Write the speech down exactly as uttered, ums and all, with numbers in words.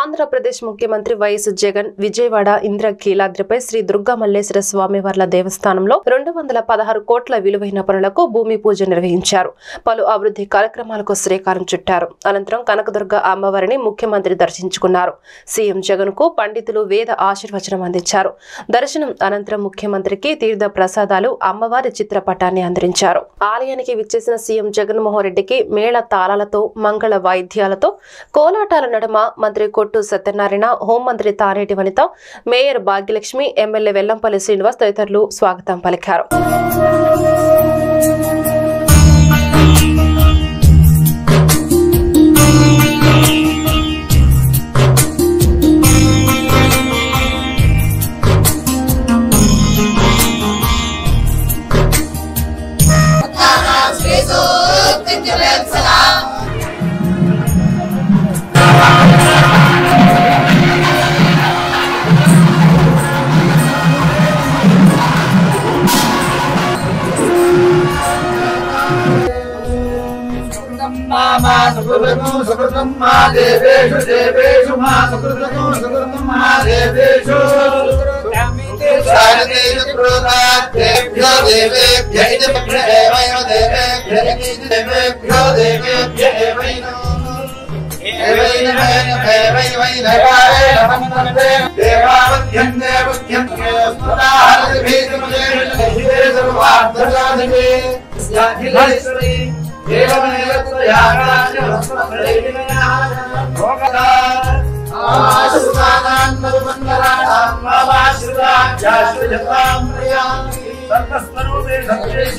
ఆంధ్రప్రదేశ్ ముఖ్యమంత్రి వైఎస్ జగన్ విజయవాడ ఇంద్రకీలాద్రిపై శ్రీ దుర్గమ్మల్లేశరస్వామివర్ల దేవస్థానంలో రెండు వందల పదహారు కోట్ల విలువైన పనులకు భూమి పూజ నిర్వహించారు. పలు అభివృద్ధి కార్యక్రమాలకు శ్రీకారం చుట్టారు. అనంతరం కనకదుర్గ అమ్మవారిని ముఖ్యమంత్రి దర్శించుకున్నారు. సీఎం జగన్ కు పండితులు వేద ఆశీర్వచనం అందించారు. దర్శనం అనంతరం ముఖ్యమంత్రికి తీర్థ ప్రసాదాలు, అమ్మవారి చిత్రపటాన్ని అందించారు. ఆలయానికి విచ్చేసిన సీఎం జగన్మోహన్ రెడ్డికి మేళ తాళాలతో, మంగళ వాయిద్యాలతో, కోలాటాల నడుమ మంత్రి కొట్టు సత్యనారాయణ, హోంమంత్రి తానేటి వనిత, మేయర్ భాగ్యలక్ష్మి, ఎమ్మెల్యే వెల్లంపల్లి శ్రీనివాస్ తదితరులు స్వాగతం పలికారు. Devay Deva Manila Yaga, Jasa